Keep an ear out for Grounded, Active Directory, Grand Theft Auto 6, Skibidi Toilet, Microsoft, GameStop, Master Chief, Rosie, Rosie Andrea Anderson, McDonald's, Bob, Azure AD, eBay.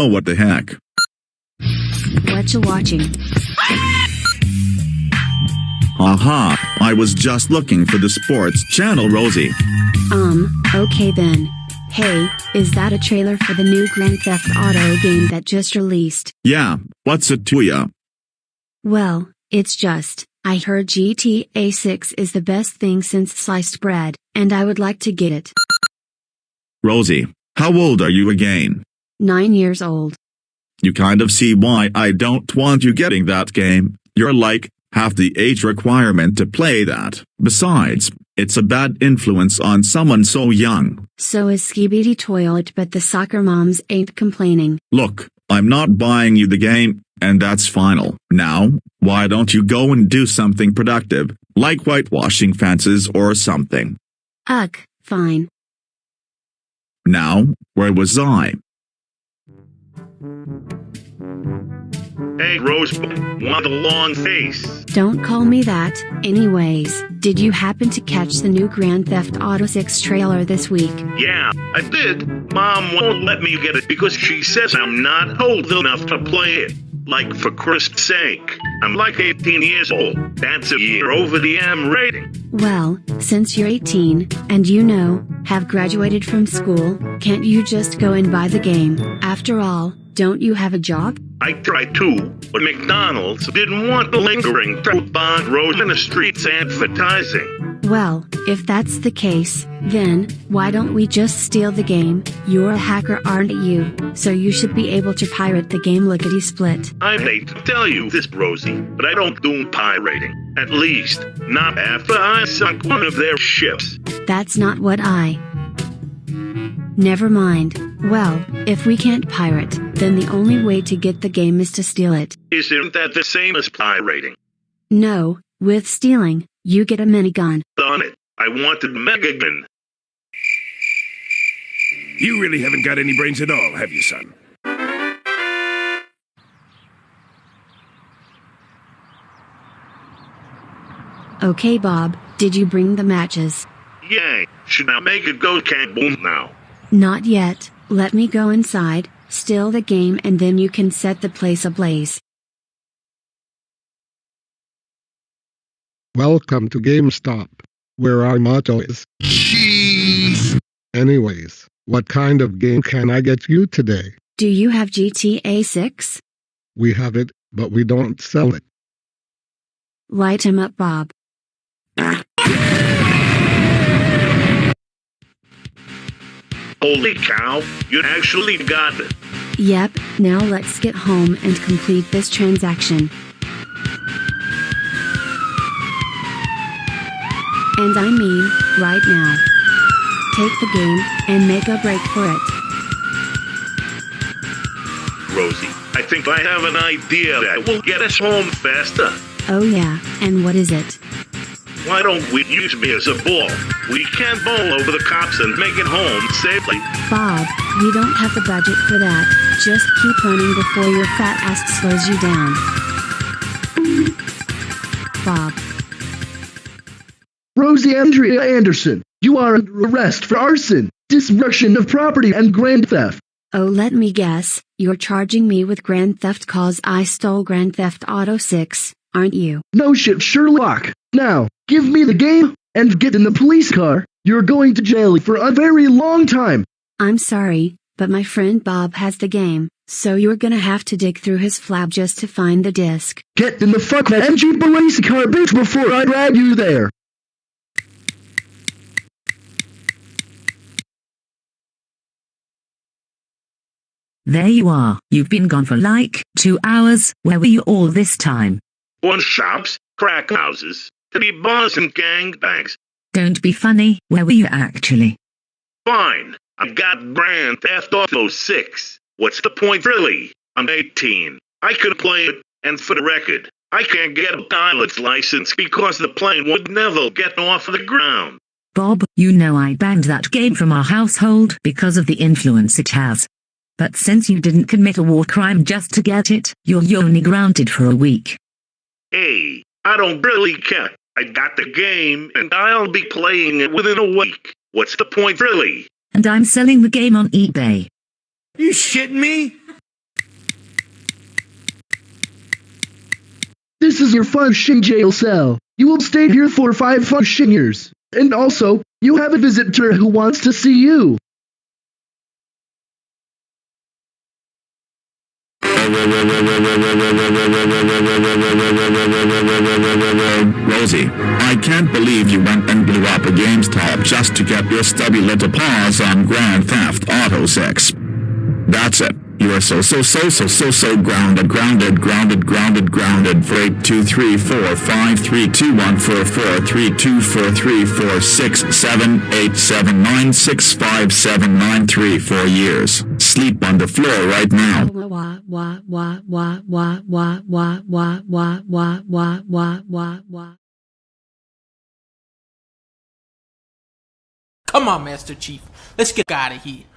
Oh, what the heck? What you watching? Aha, I was just looking for the sports channel, Rosie. Okay then. Hey, is that a trailer for the new Grand Theft Auto game that just released? Yeah, what's it to ya? Well, it's just, I heard GTA 6 is the best thing since sliced bread, and I would like to get it. Rosie, how old are you again? 9 years old. You kind of see why I don't want you getting that game. You're like, half the age requirement to play that. Besides, it's a bad influence on someone so young. So is Skibidi Toilet, but the soccer moms ain't complaining. Look, I'm not buying you the game, and that's final. Now, why don't you go and do something productive, like whitewashing fences or something? Ugh, fine. Now, where was I? Hey, Rose, want the long face? Don't call me that. Anyways, did you happen to catch the new Grand Theft Auto 6 trailer this week? Yeah, I did. Mom won't let me get it because she says I'm not old enough to play it. Like, for Christ's sake, I'm like 18 years old. That's a year over the M rating. Well, since you're 18, and you know, have graduated from school, can't you just go and buy the game? After all, don't you have a job? I tried to, but McDonald's didn't want the lingering fruit bond rose in the streets advertising. Well, if that's the case, then why don't we just steal the game? You're a hacker, aren't you? So you should be able to pirate the game lickety split. I hate to tell you this, Rosie, but I don't do pirating. At least, not after I sunk one of their ships. That's not what I... Never mind. Well, if we can't pirate, then the only way to get the game is to steal it. Isn't that the same as pirating? No, with stealing, you get a minigun. Darn it, I wanted megagun. You really haven't got any brains at all, have you, son? Okay, Bob, did you bring the matches? Yay, should I make it go kaboom now? Not yet, let me go inside, steal the game and then you can set the place ablaze. Welcome to GameStop, where our motto is, Cheese! Anyways, what kind of game can I get you today? Do you have GTA 6? We have it, but we don't sell it. Light him up, Bob. Holy cow, you actually got it. Yep, now let's get home and complete this transaction. And I mean, right now. Take the game, and make a break for it. Rosie, I think I have an idea that will get us home faster. Oh yeah, and what is it? Why don't we use me as a ball? We can bowl over the cops and make it home safely. Bob, we don't have the budget for that. Just keep running before your fat ass slows you down. Bob. Rosie Andrea Anderson, you are under arrest for arson, destruction of property, and grand theft. Oh, let me guess, you're charging me with grand theft cause I stole Grand Theft Auto 6, aren't you? No shit, Sherlock. Now, give me the game, and get in the police car. You're going to jail for a very long time. I'm sorry, but my friend Bob has the game, so you're gonna have to dig through his flap just to find the disc. Get in the fuck that MG police car, bitch, before I drag you there. There you are. You've been gone for like 2 hours. Where were you all this time? Pawn shops, crack houses, titty bars and gangbangs. Don't be funny, where were you actually? Fine, I got Grand Theft Auto 6. What's the point really? I'm 18. I could play it, and for the record, I can't get a pilot's license because the plane would never get off the ground. Bob, you know I banned that game from our household because of the influence it has. But since you didn't commit a war crime just to get it, you're only grounded for a week. Hey. I don't really care. I got the game, and I'll be playing it within a week. What's the point, really? And I'm selling the game on eBay. You shitting me? This is your fucking jail cell. You will stay here for 5 fucking years. And also, you have a visitor who wants to see you. Rosie, I can't believe you went and blew up a GameStop just to get your stubby little paws on Grand Theft Auto 6. That's it. You are so grounded for 8 2 3 4 5 3 2 1 4 4 3 2 4 3 4 6 7 8 7 9 6 5 7 9 3 4 years. Sleep on the floor right now. Come on, Master Chief. Let's get out of here.